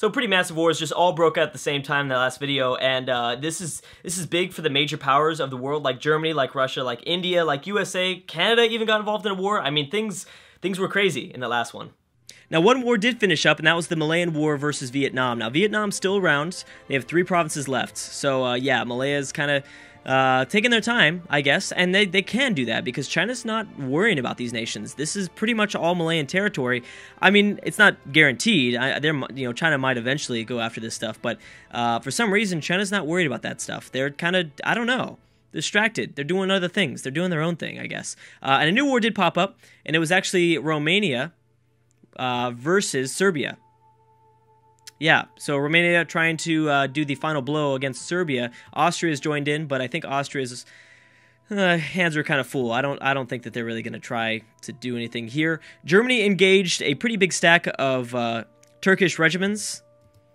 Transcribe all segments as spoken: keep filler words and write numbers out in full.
So pretty massive wars just all broke out at the same time in the last video, and uh, this is this is big for the major powers of the world, like Germany, like Russia, like India, like U S A, Canada even got involved in a war. I mean, things things were crazy in the last one. Now, one war did finish up, and that was the Malayan War versus Vietnam. Now, Vietnam's still around. They have three provinces left. So, uh, yeah, Malaya's kind of uh, taking their time, I guess, and they, they can do that because China's not worrying about these nations. This is pretty much all Malayan territory. I mean, it's not guaranteed. I, they're, you know, China might eventually go after this stuff, but uh, for some reason, China's not worried about that stuff. They're kind of, I don't know. Distracted. They're doing other things. They're doing their own thing, I guess. Uh, and a new war did pop up, and it was actually Romania uh, versus Serbia. Yeah, so Romania trying to uh, do the final blow against Serbia. Austria's joined in, but I think Austria's uh, hands are kind of full. I don't, I don't think that they're really going to try to do anything here. Germany engaged a pretty big stack of uh, Turkish regiments,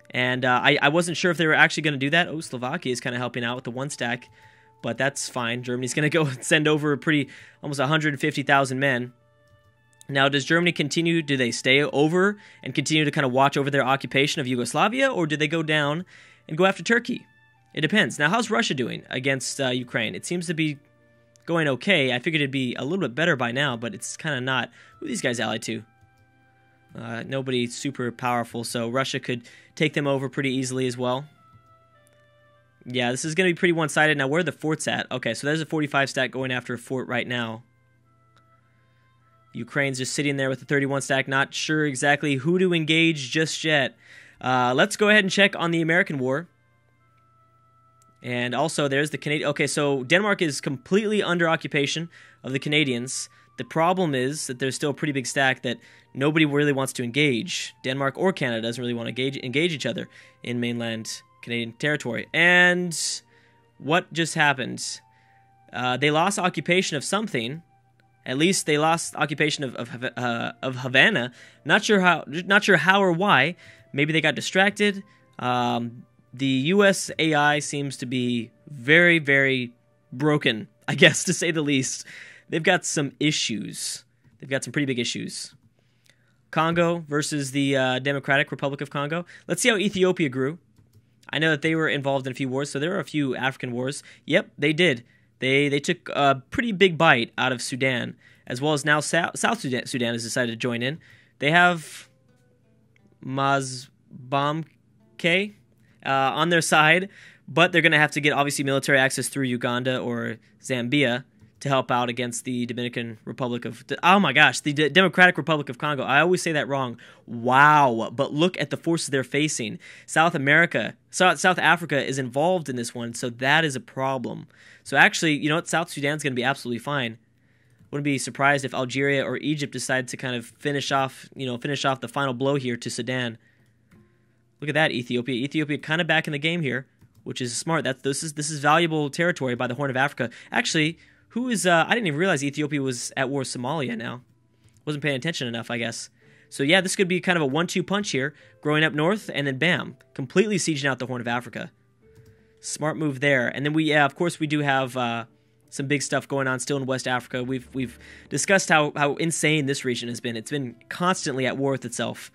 and uh, I, I wasn't sure if they were actually going to do that. Oh, Slovakia is kind of helping out with the one stack. But that's fine. Germany's going to go send over a pretty, almost one hundred fifty thousand men. Now, does Germany continue? Do they stay over and continue to kind of watch over their occupation of Yugoslavia? Or do they go down and go after Turkey? It depends. Now, how's Russia doing against uh, Ukraine? It seems to be going okay. I figured it'd be a little bit better by now, but it's kind of not. Who are these guys allied to? Uh, nobody super powerful, so Russia could take them over pretty easily as well. Yeah, this is going to be pretty one-sided. Now, where are the forts at? Okay, so there's a forty-five stack going after a fort right now. Ukraine's just sitting there with the thirty-one stack. Not sure exactly who to engage just yet. Uh, let's go ahead and check on the American war. And also, there's the Canadian... Okay, so Denmark is completely under occupation of the Canadians. The problem is that there's still a pretty big stack that nobody really wants to engage. Denmark or Canada doesn't really want to engage, engage each other in mainland Canadian territory. And what just happened? Uh, they lost occupation of something. At least they lost occupation of of, uh, of Havana. Not sure how. Not sure how or why. Maybe they got distracted. Um, the U S A I seems to be very, very broken, I guess, to say the least. They've got some issues. They've got some pretty big issues. Congo versus the uh, Democratic Republic of Congo. Let's see how Ethiopia grew. I know that they were involved in a few wars, so there were a few African wars. Yep, they did. They they took a pretty big bite out of Sudan, as well as now South, South Sudan, Sudan has decided to join in. They have Mozambique uh, on their side, but they're going to have to get, obviously, military access through Uganda or Zambia to help out against the Dominican Republic of... Oh my gosh, the D Democratic Republic of Congo. I always say that wrong. Wow, but look at the forces they're facing. South America, South, South Africa is involved in this one, so that is a problem. So actually, you know what? South Sudan's going to be absolutely fine. Wouldn't be surprised if Algeria or Egypt decide to kind of finish off, you know, finish off the final blow here to Sudan. Look at that, Ethiopia. Ethiopia kind of back in the game here, which is smart. That's, this is, this is valuable territory by the Horn of Africa. Actually... Who is, uh, I didn't even realize Ethiopia was at war with Somalia now. Wasn't paying attention enough, I guess. So yeah, this could be kind of a one two punch here, growing up north, and then bam, completely sieging out the Horn of Africa. Smart move there. And then we, yeah, of course we do have uh, some big stuff going on still in West Africa. We've we've discussed how, how insane this region has been. It's been constantly at war with itself.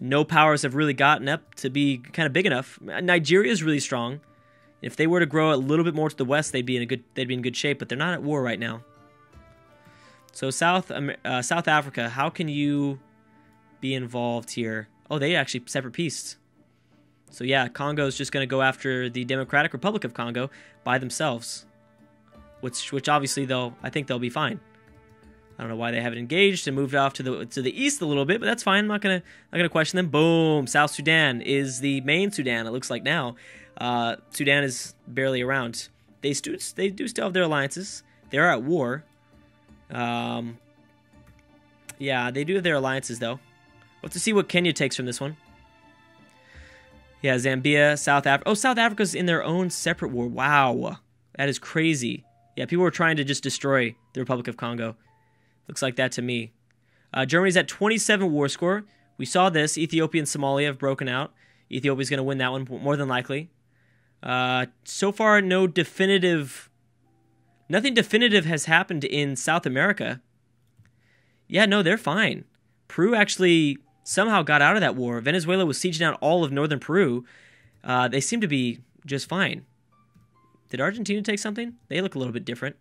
No powers have really gotten up to be kind of big enough. Nigeria's really strong. If they were to grow a little bit more to the west, they'd be in a good they'd be in good shape. But they're not at war right now. So South uh, South Africa, how can you be involved here? Oh, they actually separate peace. So yeah, Congo's just going to go after the Democratic Republic of Congo by themselves, which which obviously they'll I think they'll be fine. I don't know why they haven't engaged and moved off to the to the east a little bit, but that's fine. I'm not gonna not gonna question them. Boom! South Sudan is the main Sudan. It looks like now. Uh, Sudan is barely around. They, stu they do still have their alliances. They are at war. Um, yeah, they do have their alliances, though. We'll have to see what Kenya takes from this one. Yeah, Zambia, South Africa. Oh, South Africa's in their own separate war. Wow. That is crazy. Yeah, people were trying to just destroy the Republic of Congo. Looks like that to me. Uh, Germany's at twenty-seven war score. We saw this. Ethiopia and Somalia have broken out. Ethiopia's going to win that one, more than likely. Uh, so far, no definitive... Nothing definitive has happened in South America. Yeah, no, they're fine. Peru actually somehow got out of that war. Venezuela was sieging out all of northern Peru. Uh, they seem to be just fine. Did Argentina take something? They look a little bit different.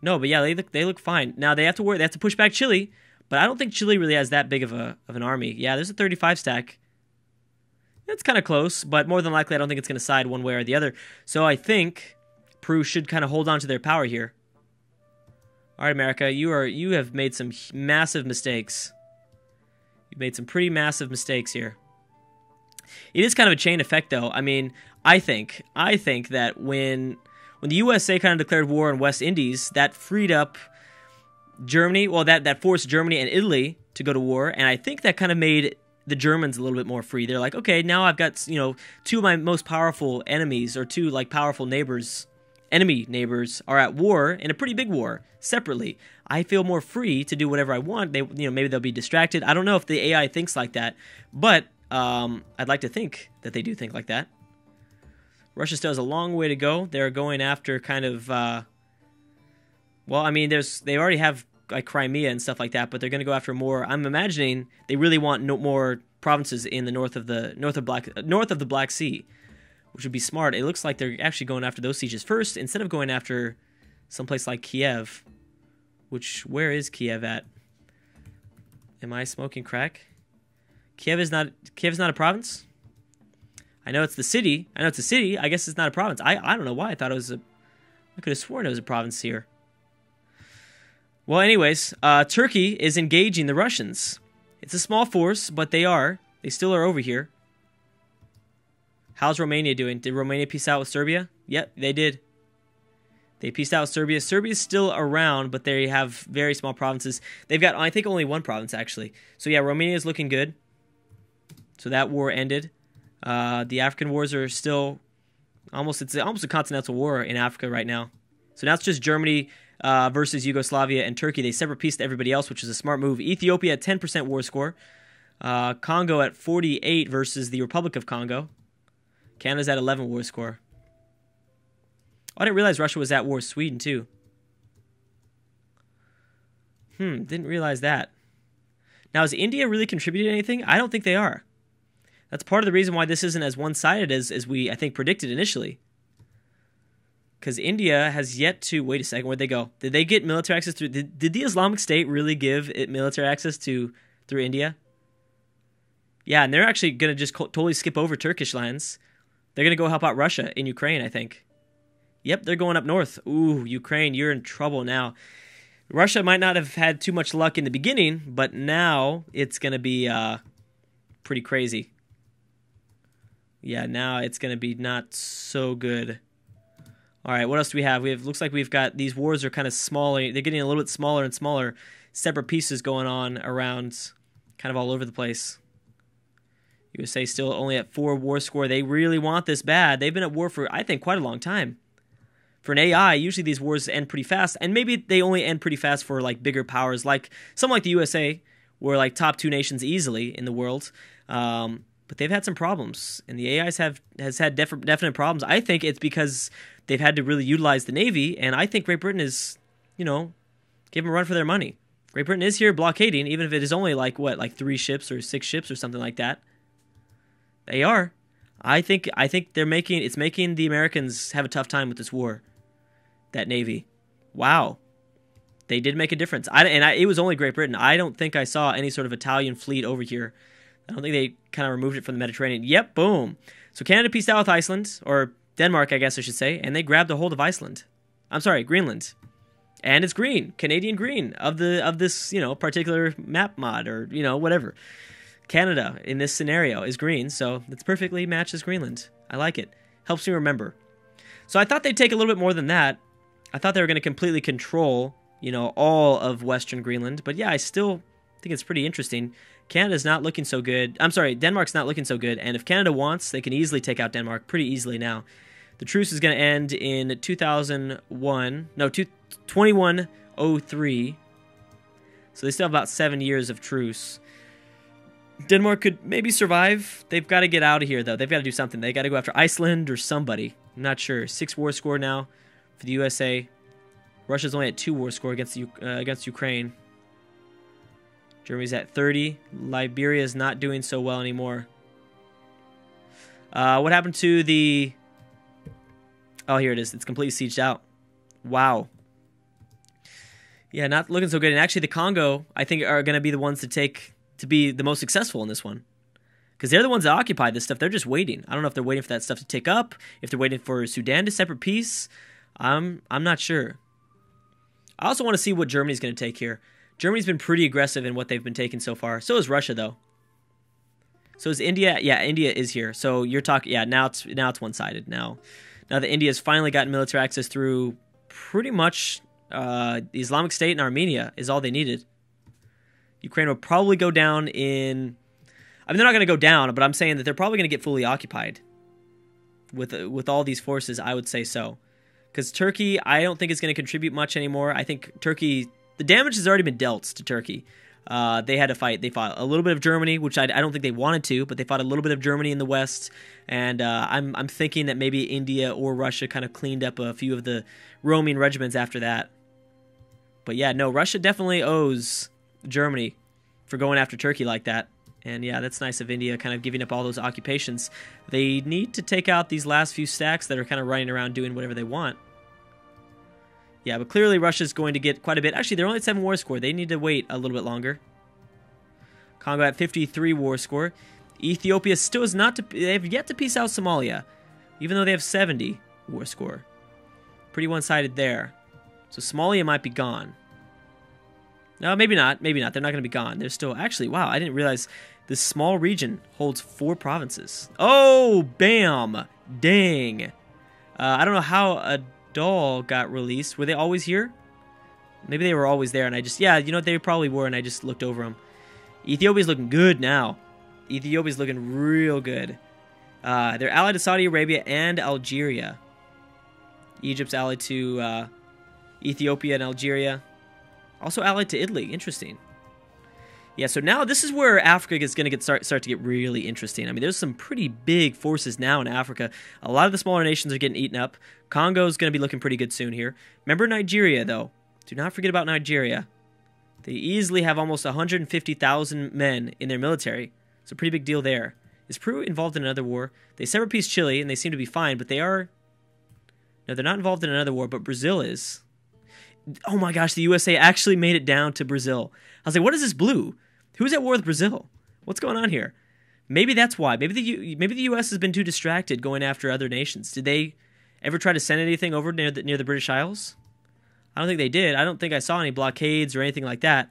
No, but yeah, they look, they look fine. Now they have to worry, they have to push back Chile, but I don't think Chile really has that big of a of an army. Yeah, there's a thirty-five stack. That's kind of close, but more than likely I don't think it's going to side one way or the other. So I think Peru should kind of hold on to their power here. All right, America, you are you have made some massive mistakes. You've made some pretty massive mistakes here. It is kind of a chain effect, though. I mean, I think I think that when when the U S A kind of declared war on West Indies, that freed up Germany. Well, that that forced Germany and Italy to go to war, and I think that kind of made the Germans a little bit more free. They're like, okay, now I've got, you know, two of my most powerful enemies, or two like powerful neighbors, enemy neighbors, are at war, in a pretty big war separately. I feel more free to do whatever I want. They, you know, maybe they'll be distracted. I don't know if the A I thinks like that, but um, I'd like to think that they do think like that. Russia still has a long way to go. They're going after kind of, uh, well, I mean, there's they already have like Crimea and stuff like that, but they're going to go after more. I'm imagining they really want no more provinces in the north of the north of Black north of the Black Sea, which would be smart. It looks like they're actually going after those sieges first instead of going after someplace like Kiev, which where is Kiev at? Am I smoking crack? Kiev is not Kiev is not a province. I know it's the city. I know it's a city. I guess it's not a province. I, I don't know why I thought it was a... I could have sworn it was a province here. Well, anyways, uh, Turkey is engaging the Russians. It's a small force, but they are. They still are over here. How's Romania doing? Did Romania peace out with Serbia? Yep, they did. They peaced out with Serbia. Serbia's still around, but they have very small provinces. They've got, I think, only one province, actually. So, yeah, Romania's looking good. So that war ended. Uh, the African wars are still almost, it's almost a continental war in Africa right now. So now it's just Germany uh, versus Yugoslavia and Turkey. They separate pieced everybody else, which is a smart move. Ethiopia at ten percent war score. Uh, Congo at forty-eight versus the Republic of Congo. Canada's at eleven war score. Oh, I didn't realize Russia was at war with Sweden, too. Hmm, didn't realize that. Now, has India really contributed to anything? I don't think they are. That's part of the reason why this isn't as one-sided as, as we, I think, predicted initially. Because India has yet to... Wait a second, where'd they go? Did they get military access through... Did, did the Islamic State really give it military access to through India? Yeah, and they're actually going to just totally skip over Turkish lands. They're going to go help out Russia in Ukraine, I think. Yep, they're going up north. Ooh, Ukraine, you're in trouble now. Russia might not have had too much luck in the beginning, but now it's going to be uh, pretty crazy. Yeah, now it's going to be not so good. All right, what else do we have? We have looks like we've got these wars are kind of smaller. They're getting a little bit smaller and smaller. Separate pieces going on around kind of all over the place. U S A still only at four war score. They really want this bad. They've been at war for, I think, quite a long time. For an A I, usually these wars end pretty fast, and maybe they only end pretty fast for like bigger powers, like some like the U S A, were like top two nations easily in the world. Um... But they've had some problems, and the A Is have has had def definite problems. I think it's because they've had to really utilize the Navy, and I think Great Britain is, you know, give them a run for their money. Great Britain is here blockading, even if it is only like, what, like three ships or six ships or something like that. They are. I think I think they're making, it's making the Americans have a tough time with this war, that Navy. Wow. They did make a difference. I, and I, it was only Great Britain. I don't think I saw any sort of Italian fleet over here. I don't think they kind of removed it from the Mediterranean. Yep, boom. So Canada peaced out with Iceland, or Denmark, I guess I should say, and they grabbed a hold of Iceland. I'm sorry, Greenland. And it's green, Canadian green, of the of this, you know, particular map mod or, you know, whatever. Canada, in this scenario, is green, so it's perfectly matches Greenland. I like it. Helps me remember. So I thought they'd take a little bit more than that. I thought they were going to completely control, you know, all of Western Greenland. But yeah, I still... I think it's pretty interesting. Canada's not looking so good. I'm sorry, Denmark's not looking so good. And if Canada wants, they can easily take out Denmark pretty easily now. The truce is going to end in two thousand one. No, twenty-one oh three. So they still have about seven years of truce. Denmark could maybe survive. They've got to get out of here, though. They've got to do something. They've got to go after Iceland or somebody. I'm not sure. Six war score now for the U S A. Russia's only at two war score against, uh, against Ukraine. Germany's at thirty. Liberia is not doing so well anymore. Uh, what happened to the... Oh, here it is. It's completely sieged out. Wow. Yeah, not looking so good. And actually, the Congo, I think, are going to be the ones to take to be the most successful in this one. Because they're the ones that occupy this stuff. They're just waiting. I don't know if they're waiting for that stuff to take up, if they're waiting for Sudan to separate peace. I'm, I'm not sure. I also want to see what Germany's going to take here. Germany's been pretty aggressive in what they've been taking so far. So is Russia, though. So is India. Yeah, India is here. So you're talking... Yeah, now it's now it's one-sided. Now now that India's finally gotten military access through pretty much uh, the Islamic State and Armenia is all they needed. Ukraine will probably go down in... I mean, they're not going to go down, but I'm saying that they're probably going to get fully occupied with uh, with all these forces. I would say so. Because Turkey, I don't think it's going to contribute much anymore. I think Turkey... The damage has already been dealt to Turkey. Uh, they had to fight. They fought a little bit of Germany, which I, I don't think they wanted to, but they fought a little bit of Germany in the West. And uh, I'm, I'm thinking that maybe India or Russia kind of cleaned up a few of the roaming regiments after that. But yeah, no, Russia definitely owes Germany for going after Turkey like that. And yeah, that's nice of India kind of giving up all those occupations. They need to take out these last few stacks that are kind of running around doing whatever they want. Yeah, but clearly Russia's going to get quite a bit. Actually, they're only at seven war score. They need to wait a little bit longer. Congo at fifty-three war score. Ethiopia still is not to... They have yet to peace out Somalia, even though they have seventy war score. Pretty one-sided there. So Somalia might be gone. No, maybe not. Maybe not. They're not going to be gone. They're still... Actually, wow, I didn't realize this small region holds four provinces. Oh, bam! Dang. Uh, I don't know how... Uh, Dahl got released. Were they always here? Maybe they were always there, and I just... Yeah, you know what? They probably were, and I just looked over them. Ethiopia's looking good now. Ethiopia's looking real good. Uh, they're allied to Saudi Arabia and Algeria. Egypt's allied to uh, Ethiopia and Algeria. Also allied to Italy. Interesting. Yeah, so now this is where Africa is going to get start, start to get really interesting. I mean, there's some pretty big forces now in Africa. A lot of the smaller nations are getting eaten up. Congo's going to be looking pretty good soon here. Remember Nigeria, though. Do not forget about Nigeria. They easily have almost one hundred fifty thousand men in their military. It's a pretty big deal there. Is Peru involved in another war? They severed peace Chile, and they seem to be fine, but they are... No, they're not involved in another war, but Brazil is... Oh my gosh, the U S A actually made it down to Brazil. I was like, what is this blue? Who's at war with Brazil? What's going on here? Maybe that's why. Maybe the U maybe the U S has been too distracted going after other nations. Did they ever try to send anything over near the, near the British Isles? I don't think they did. I don't think I saw any blockades or anything like that.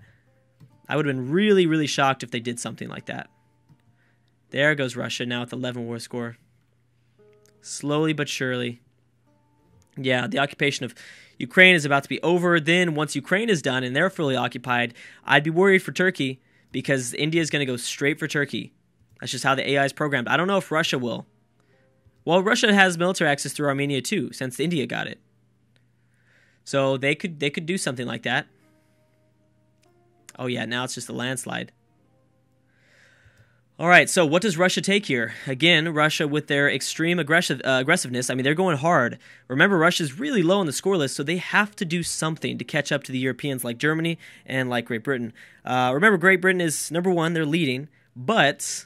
I would have been really, really shocked if they did something like that. There goes Russia now at the eleven war score. Slowly but surely. Yeah, the occupation of Ukraine is about to be over. Then once Ukraine is done and they're fully occupied, I'd be worried for Turkey because India is going to go straight for Turkey. That's just how the A I is programmed. I don't know if Russia will. Well, Russia has military access through Armenia too, since India got it. So they could they could do something like that. Oh yeah, now it's just a landslide. All right, so what does Russia take here? Again, Russia with their extreme aggressive, uh, aggressiveness. I mean, they're going hard. Remember, Russia's really low on the score list, so they have to do something to catch up to the Europeans like Germany and like Great Britain. Uh, remember, Great Britain is number one. They're leading. But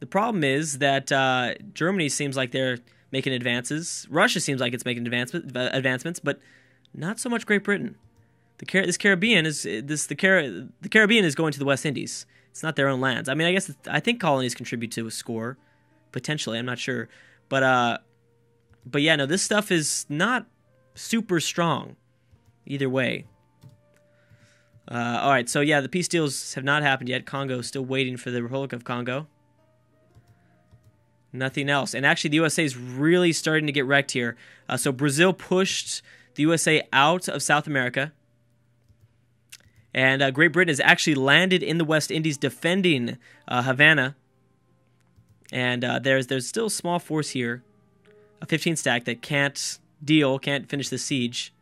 the problem is that uh, Germany seems like they're making advances. Russia seems like it's making advancement, uh, advancements, but not so much Great Britain. The Car this Caribbean is this the, Car the Caribbean is going to the West Indies. It's not their own lands. I mean, I guess it's, I think colonies contribute to a score, potentially. I'm not sure, but uh, but yeah, no, this stuff is not super strong either way. Uh, all right, so yeah, the peace deals have not happened yet. Congo still waiting for the Republic of Congo. Nothing else, and actually, the U S A is really starting to get wrecked here. Uh, so Brazil pushed the U S A out of South America. And uh, Great Britain has actually landed in the West Indies defending uh, Havana. And uh, there's there's still a small force here, a fifteen stack that can't deal, can't finish the siege.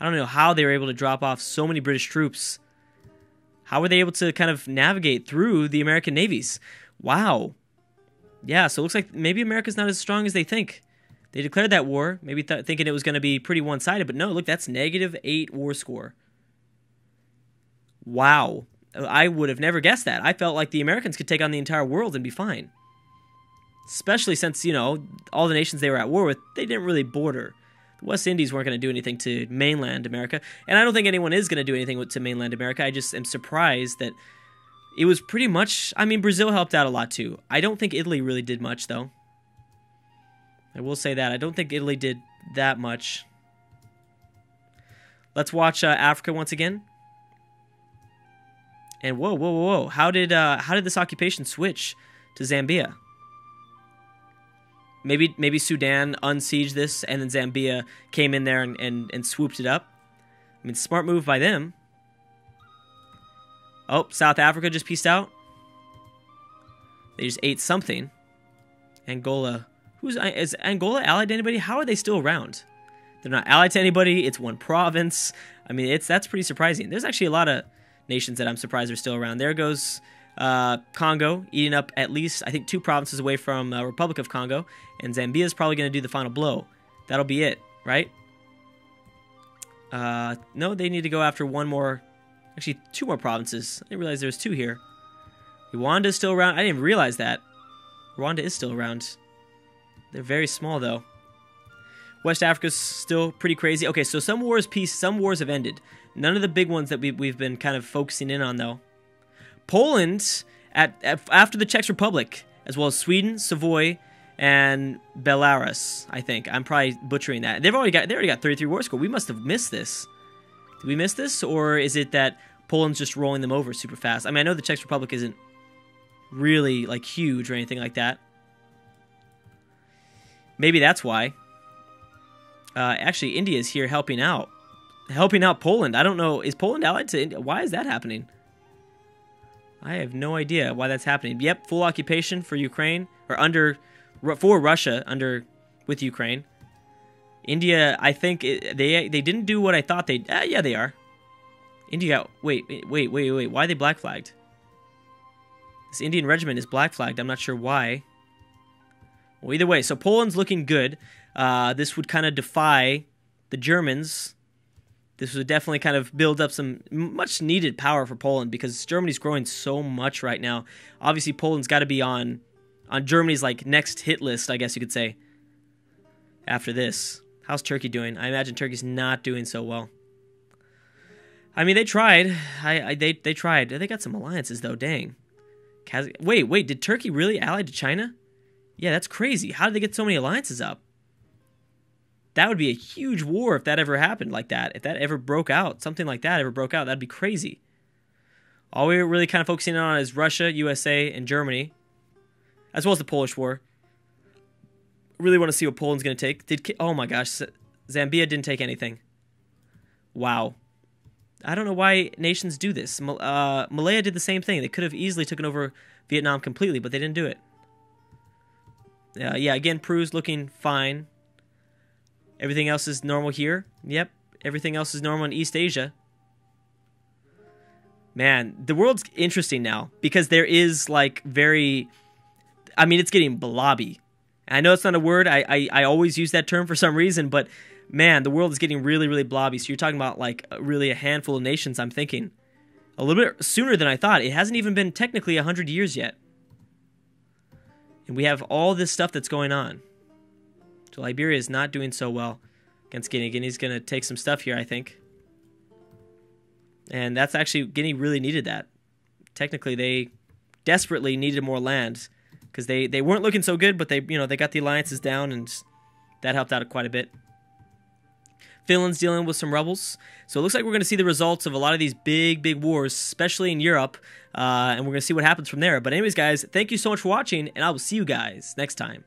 I don't know how they were able to drop off so many British troops. How were they able to kind of navigate through the American navies? Wow. Yeah, so it looks like maybe America's not as strong as they think. They declared that war, maybe th thinking it was going to be pretty one-sided, but no, look, that's negative eight war score. Wow. I would have never guessed that. I felt like the Americans could take on the entire world and be fine. Especially since, you know, all the nations they were at war with, they didn't really border. The West Indies weren't going to do anything to mainland America. And I don't think anyone is going to do anything to mainland America. I just am surprised that it was pretty much... I mean, Brazil helped out a lot, too. I don't think Italy really did much, though. I will say that. I don't think Italy did that much. Let's watch uh, Africa once again. And whoa, whoa, whoa, whoa. How did, uh, how did this occupation switch to Zambia? Maybe maybe Sudan unsieged this, and then Zambia came in there and, and, and swooped it up. I mean, smart move by them. Oh, South Africa just peaced out. They just ate something. Angola. Who's is Angola allied to anybody? How are they still around? They're not allied to anybody. It's one province. I mean, it's that's pretty surprising. There's actually a lot of nations that I'm surprised are still around. There goes uh, Congo, eating up at least, I think, two provinces away from uh, Republic of Congo. And Zambia's probably going to do the final blow. That'll be it, right? Uh, no, they need to go after one more... Actually, two more provinces. I didn't realize there was two here. Rwanda is still around. I didn't even realize that. Rwanda is still around. They're very small, though. West Africa's still pretty crazy. Okay, so some wars peace, some wars have ended. None of the big ones that we, we've been kind of focusing in on, though. Poland, at, at after the Czech Republic, as well as Sweden, Savoy, and Belarus, I think. I'm probably butchering that. They've already got, they already got thirty-three war score. We must have missed this. Did we miss this, or is it that Poland's just rolling them over super fast? I mean, I know the Czech Republic isn't really, like, huge or anything like that. Maybe that's why. Uh, actually, India's here helping out. Helping out Poland. I don't know. Is Poland allied to India? Why is that happening? I have no idea why that's happening. Yep, full occupation for Ukraine, or under, for Russia, under, with Ukraine. India, I think it, they they didn't do what I thought they... Uh, yeah, they are. India... Wait, wait, wait, wait. Why are they black flagged? This Indian regiment is black flagged. I'm not sure why. Well, either way. So Poland's looking good. Uh, this would kind of defy the Germans. This would definitely kind of build up some much-needed power for Poland because Germany's growing so much right now. Obviously, Poland's got to be on, on Germany's like next hit list, I guess you could say, after this. How's Turkey doing? I imagine Turkey's not doing so well. I mean, they tried. I, I they they tried. They got some alliances though. Dang. Kaz- wait, wait. Did Turkey really ally to China? Yeah, that's crazy. How did they get so many alliances up? That would be a huge war if that ever happened like that. If that ever broke out, something like that ever broke out, that'd be crazy. All we're really kind of focusing on is Russia, U S A, and Germany, as well as the Polish war. Really want to see what Poland's going to take. Did oh my gosh, Zambia didn't take anything. Wow, I don't know why nations do this. Uh, Malaya did the same thing. They could have easily taken over Vietnam completely, but they didn't do it. Uh, yeah, again, Peru's looking fine. Everything else is normal here. Yep, everything else is normal in East Asia. Man, the world's interesting now because there is like very. I mean, it's getting blobby. I know it's not a word, I, I, I always use that term for some reason, but man, the world is getting really, really blobby. So you're talking about like really a handful of nations, I'm thinking. A little bit sooner than I thought. It hasn't even been technically one hundred years yet. And we have all this stuff that's going on. So Liberia is not doing so well against Guinea. Guinea's going to take some stuff here, I think. And that's actually, Guinea really needed that. Technically, they desperately needed more land. Because they, they weren't looking so good, but they you know they got the alliances down, and that helped out quite a bit. Finland's dealing with some rebels. So it looks like we're going to see the results of a lot of these big, big wars, especially in Europe. Uh, and we're going to see what happens from there. But anyways, guys, thank you so much for watching, and I will see you guys next time.